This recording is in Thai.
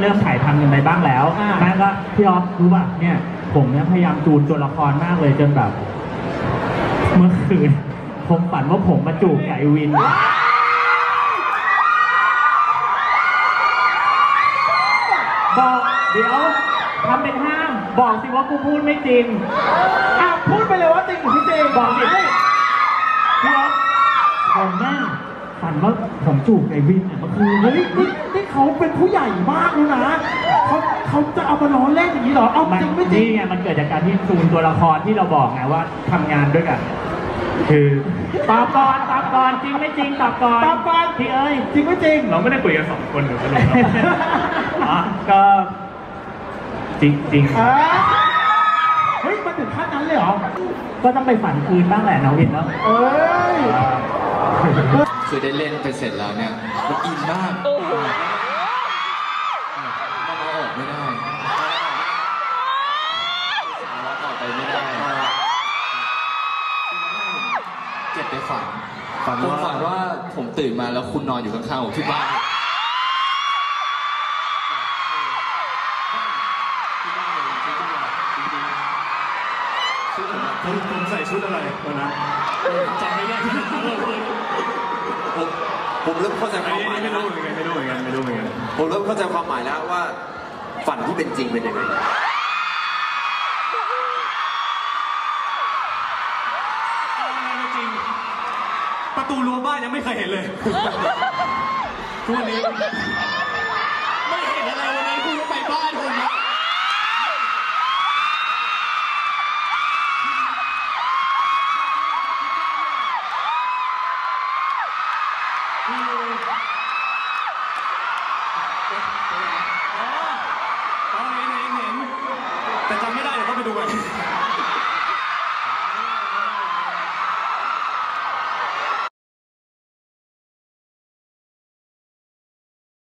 เริ่มถ่ายทำกันไปบ้างแล้วนั่นก็พี่ออฟรู้ป่ะเนี่ยผมเนี่ยพยายามจูนตัวละครมากเลยจนแบบเมื่อคืนผมฝันว่าผมมาจูบไอวินบอกเดี๋ยวทำเป็นห้ามบอกสิว่ากูพูดไม่จริงอ่ะพูดไปเลยว่าจริงหรือไม่จริงบอกดิพี่ออฟผมแม่ฝันว่าผมจูบไอวินเนี่ยมันคือเฮ้ยนี่เขาเป็นผู้ใหญ่มากเลยนะเขาจะเอามาล้อเล่นอย่างนี้หรอเอาจริงไม่จริงนี่ไงมันเกิดจากการที่จูนตัวละครที่เราบอกไงว่าทำงานด้วยกันคือตอบก่อนจริงไม่จริงตอบก่อนพี่เอ้ยจริงไม่จริงเราไม่ได้คุยกันสองคนอยู่กันหรอกก็จริงเฮ้ยมาถึงขั้นนั้นเลยเหรอก็ต้องไปฝันคืนบ้างแหละน้องวินเนาะเอ้ยคือได้เล่นไปเสร็จแล้วเนี่ยมันอินมากมันเอาออกไม่ได้เอาออกไปไม่ได้เก็บไปฝันว่าผมตื่นมาแล้วคุณนอนอยู่ข้างๆผมที่บ้านผมใส่ชุดอะไรวันนั้นจำไม่ได้ผมเริ่มเข้าใจความหมายไม่รู้เหมือนกันผมเริ่มเข้าใจความหมายแล้วว่าฝันที่เป็นจริงเป็นยังไงจริงประตูรั้วบ้านยังไม่เคยเห็นเลยทุกวันนี้